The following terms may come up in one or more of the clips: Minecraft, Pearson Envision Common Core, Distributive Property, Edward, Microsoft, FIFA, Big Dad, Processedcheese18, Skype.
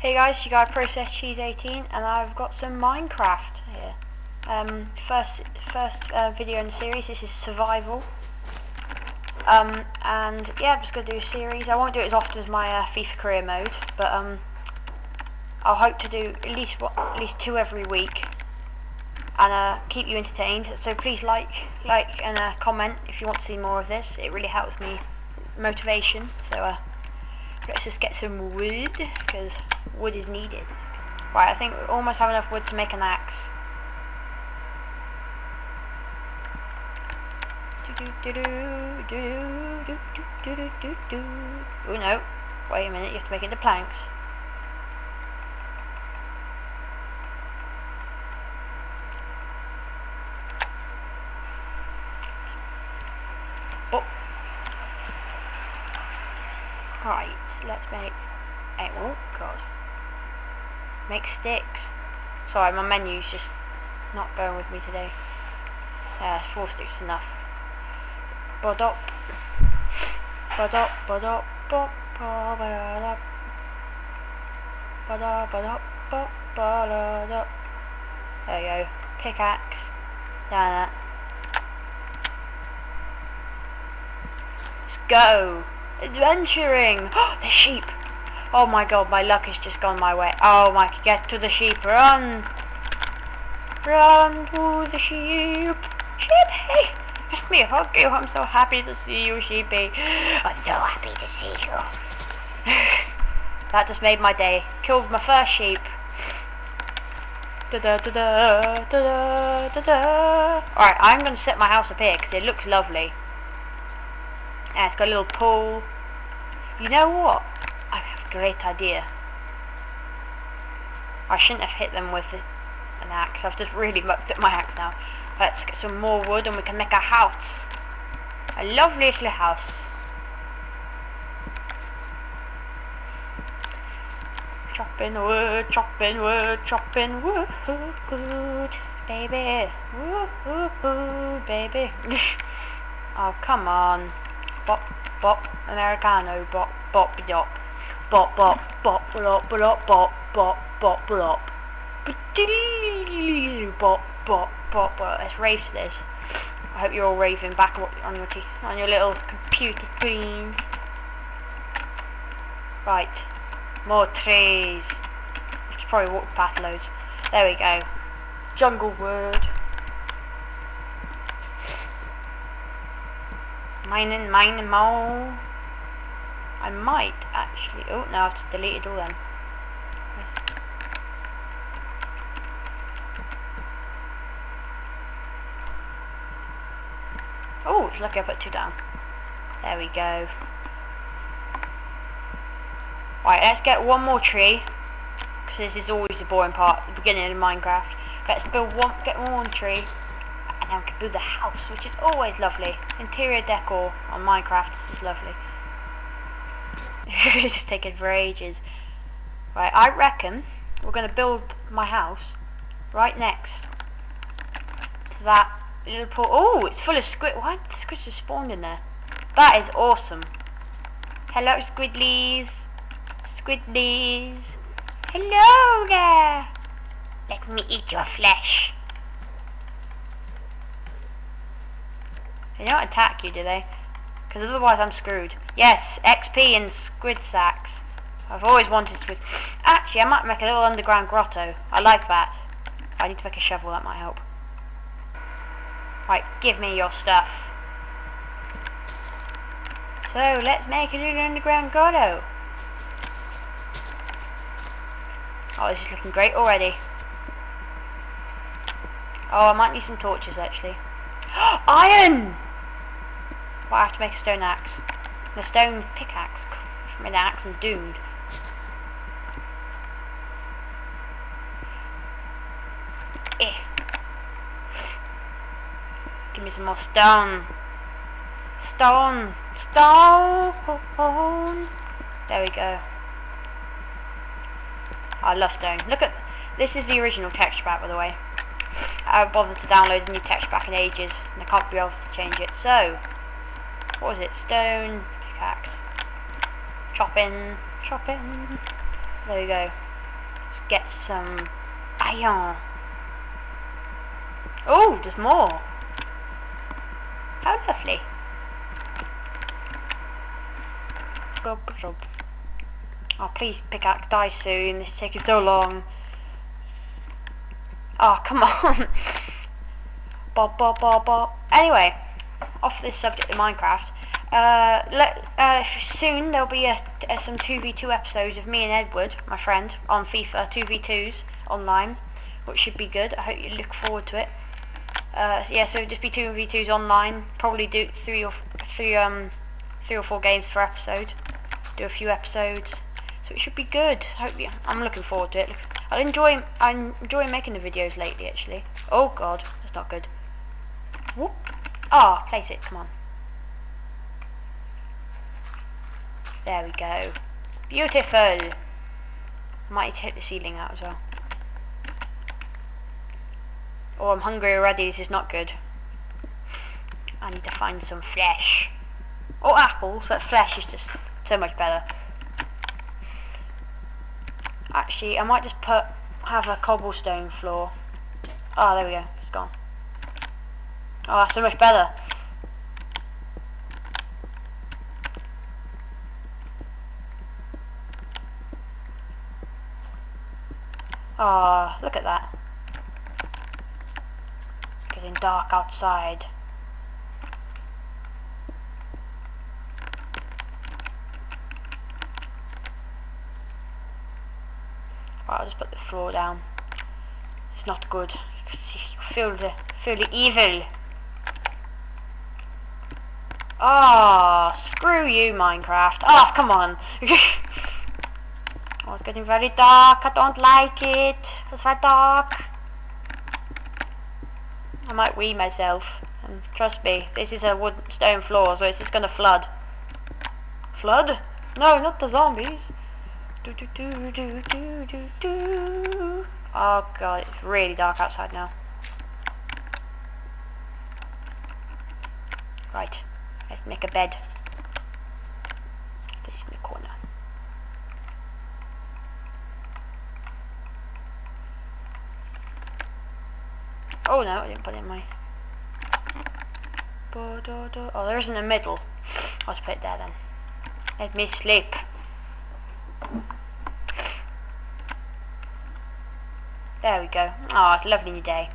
Hey guys, you got Processedcheese18 and I've got some Minecraft here. First video in the series. This is survival. And yeah, I'm just gonna do a series. I won't do it as often as my FIFA career mode, but I'll hope to do at least two every week and keep you entertained. So please like and comment if you want to see more of this. It really helps me motivation. So let's just get some wood, because wood is needed. Right, I think we almost have enough wood to make an axe. Oh no, wait a minute, you have to make it into planks. Oh. Right, let's make... oh god. Make sticks. Sorry, my menu's just not going with me today. 4 sticks is enough. Bodop. Bodop, bodop, bop, bodop. Bodop, bodop, bop, bodop. There you go. Pickaxe. Down that. Let's go! Adventuring! The sheep! Oh my god, my luck has just gone my way. Oh my, get to the sheep, run! Run to the sheep! Sheepy! Give me a hug, you, I'm so happy to see you, sheepy. I'm so happy to see you. That just made my day. Killed my first sheep. Alright, I'm gonna set my house up here because it looks lovely. Yeah, it's got a little pool. You know what? I have a great idea. I shouldn't have hit them with an axe. I've just really mucked up my axe now. Let's get some more wood and we can make a house. A lovely little house. Chopping wood, chopping wood, chopping wood, baby. Woo-hoo-hoo, baby. Oh, come on. Bop, bop, Americano, bop, bop, bop, bop, bop, bop, bop, bop, bop, bop, bop, bop, bop, bop, bop, bop. Let's rave to this. I hope you're all raving back on your little computer screen. Right, more trees. We should probably walk past loads. There we go. Jungle wood. Mining mole. I might actually... oh no, I've deleted all them. Oh, it's lucky I put 2 down. There we go. Right, let's get one more tree, because this is always the boring part at the beginning of Minecraft. Let's build get one tree. Now we can build the house, which is always lovely. Interior decor on Minecraft is just lovely. It's just taking for ages. Right, I reckon we're going to build my house right next to that little pool. Oh, it's full of squid. Why did the squids just spawned in there? That is awesome. Hello, squidlies. Squidlies. Hello there. Let me eat your flesh. They don't attack you, do they? Because otherwise I'm screwed. Yes, XP and squid sacks. I've always wanted squid. Actually, I might make a little underground grotto. I like that. I need to make a shovel, that might help. Right, give me your stuff. So, let's make a little underground grotto. Oh, this is looking great already. Oh, I might need some torches, actually. Iron! Well, I have to make a stone axe. And a stone pickaxe. From an axe, I'm doomed. Eh. Give me some more stone. Stone. Stone. There we go. I love stone. Look at... this is the original texture pack, by the way. I bothered to download a new texture pack in ages, and I can't be able to change it. So, what was it? Stone pickaxe. Chopping. There we go. get some iron. Oh, there's more. How lovely. Grub, grub. Oh, please pickaxe die soon. This is taking so long. Oh, come on. Bob, bob, bob, bob. Anyway, off this subject of Minecraft. Soon there'll be some 2v2 episodes of me and Edward, my friend, on FIFA 2v2s online, which should be good. I hope you look forward to it. Yeah, so it'll just be 2v2s online. Probably do three or four games per episode. Do a few episodes, so it should be good. I'm looking forward to it. I enjoy making the videos lately, actually. Oh God, that's not good. Whoop! Ah, place it. Come on. There we go. Beautiful. Might hit the ceiling out as well. Oh, I'm hungry already. This is not good. I need to find some flesh. Or apples, but flesh is just so much better. Actually, I might just have a cobblestone floor. Oh, there we go. It's gone. Oh, that's so much better. Oh, look at that. It's getting dark outside. I'll just put the floor down. It's not good. You feel the evil. Ah, oh, screw you, Minecraft. Ah, oh, come on. Oh, it's getting very dark. I don't like it. It's very dark. I might wee myself. And trust me, this is a wood stone floor, so it's just gonna flood. Flood? No, not the zombies. Do. Oh God, it's really dark outside now. Right, let's make a bed. This is in the corner. Oh no, I didn't put it in my... Oh, there isn't a middle. I'll just put it there then. Let me sleep. There we go. Oh, it's a lovely new day.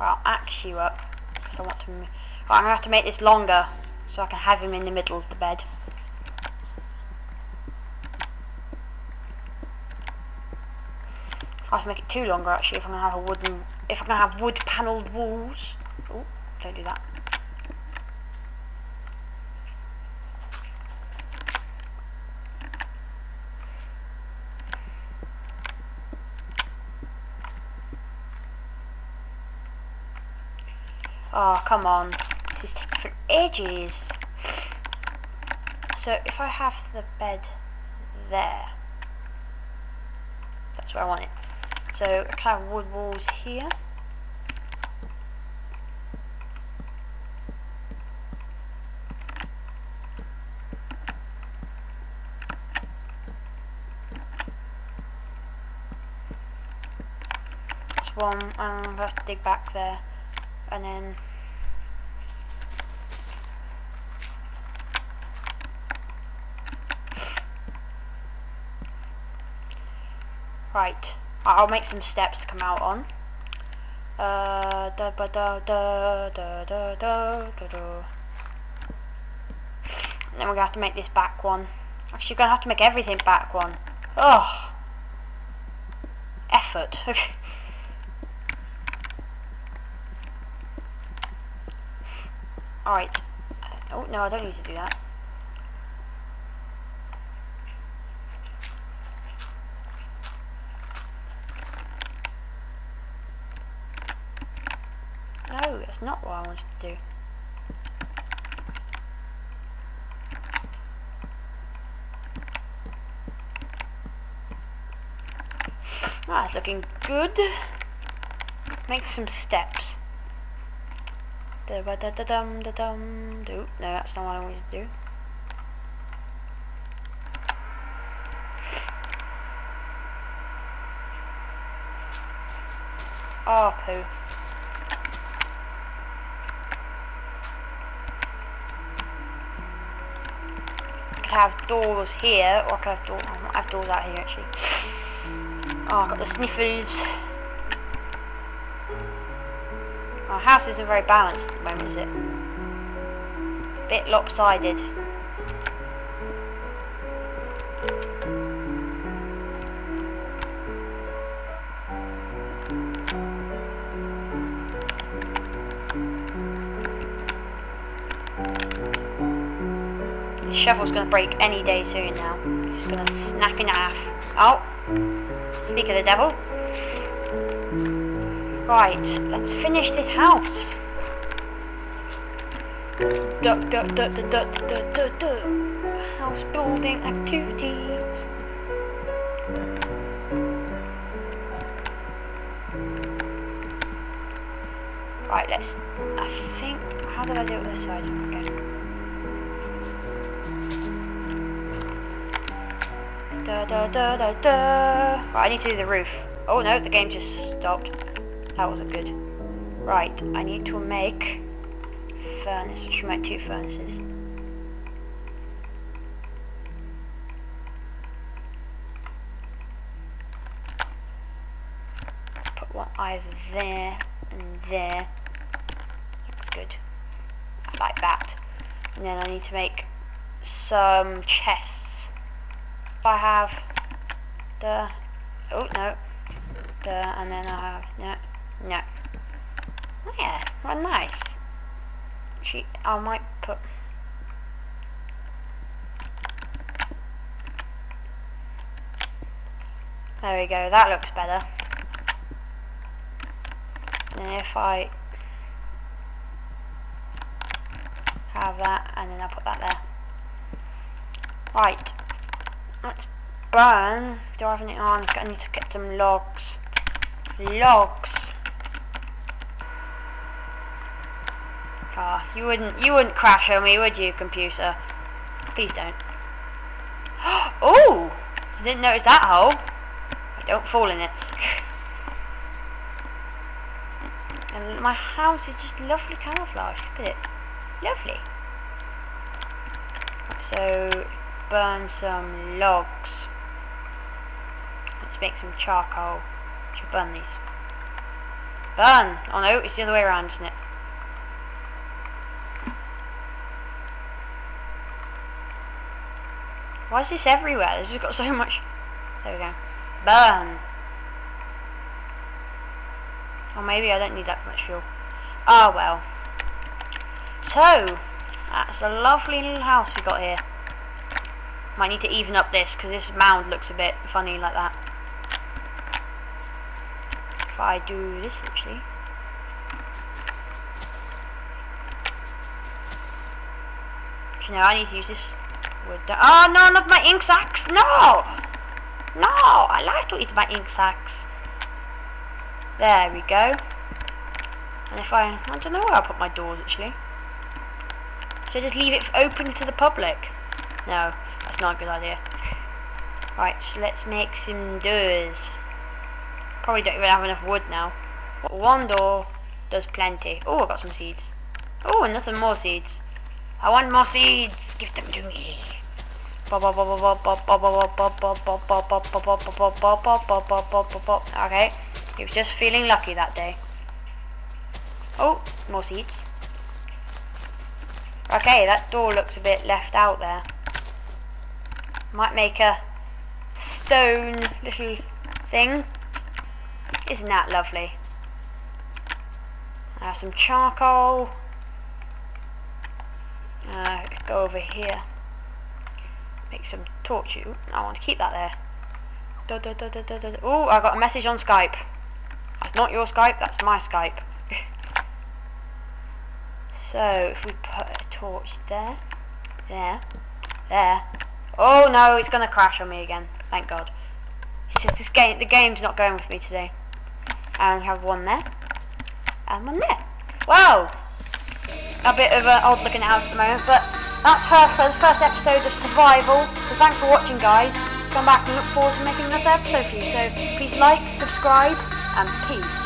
Well, I'll axe you up because I want to. Well, I'm gonna have to make this longer so I can have him in the middle of the bed. I have to make it too longer actually if I'm gonna have wood panelled walls. Oh, don't do that. Oh, come on. This is taking for ages. So if I have the bed there, that's where I want it. So I can have wood walls here. That's one. I'm going to have to dig back there. And then right, I'll make some steps to come out on. And then we're gonna have to make this back one. Actually, we're gonna have to make everything back one. Oh, effort. Alright. Oh, no, I don't need to do that. No, that's not what I wanted to do. That's looking good. Make some steps. No, that's not what I wanted to do. Arpu. I could have doors here, or I could have doors, I have doors out here actually. Oh, I've got the sniffers. Our house isn't very balanced at the moment, is it? A bit lopsided. Shovel's gonna break any day soon now. It's just gonna snap in half. Oh! Speak of the devil. Right, let's finish this house. House building activities. Right, let's... I think... How did I do it with this side? Okay. Right, I need to do the roof. Oh no, the game just stopped. That wasn't good. Right, I need to make a furnace. I should make 2 furnaces. Put one either there and there. That's good. I like that. And then I need to make some chests. I have the, oh no, the, and then I have, no, no. Oh yeah, well nice. She, I might put, there we go, that looks better. And if I have that, and then I'll put that there. Right. Let's burn. Do I have anything on? I need to get some logs. Logs. Ah, oh, you wouldn't crash on me, would you, computer? Please don't. Oh! I didn't notice that hole. I don't fall in it. And my house is just lovely camouflage. Look at it. Lovely. So. Burn some logs. Let's make some charcoal. Should burn these. Burn! Oh no, it's the other way around, isn't it? Why is this everywhere? It's just got so much... There we go. Burn! Or maybe I don't need that much fuel. Ah well. So, that's a lovely little house we got here. Might need to even up this, because this mound looks a bit funny like that. If I do this, actually. Actually, no, I need to use this wood. Oh, no, not my ink sacks! No! No! I like to eat my ink sacks. There we go. And if I don't know where I'll put my doors, actually. Should I just leave it open to the public? No. That's not a good idea. Right, so let's make some doors. Probably don't even have enough wood now. One door does plenty. Oh, I've got some seeds. Oh, and nothing more seeds. I want more seeds. Give them to me. Okay, he was just feeling lucky that day. Oh, more seeds. Okay, that door looks a bit left out there. Might make a stone little thing. Isn't that lovely? I have some charcoal. Go over here. Make some torches. I want to keep that there. Oh, I got a message on Skype. That's not your Skype, that's my Skype. So, if we put a torch there. There. There. Oh no, it's gonna crash on me again. Thank God. It's just this game. The game's not going with me today. And have one there, and one there. Wow, a bit of an odd-looking house at the moment, but that's her for the first episode of survival. So thanks for watching, guys. Come back and look forward to making another episode for you. So please like, subscribe, and peace.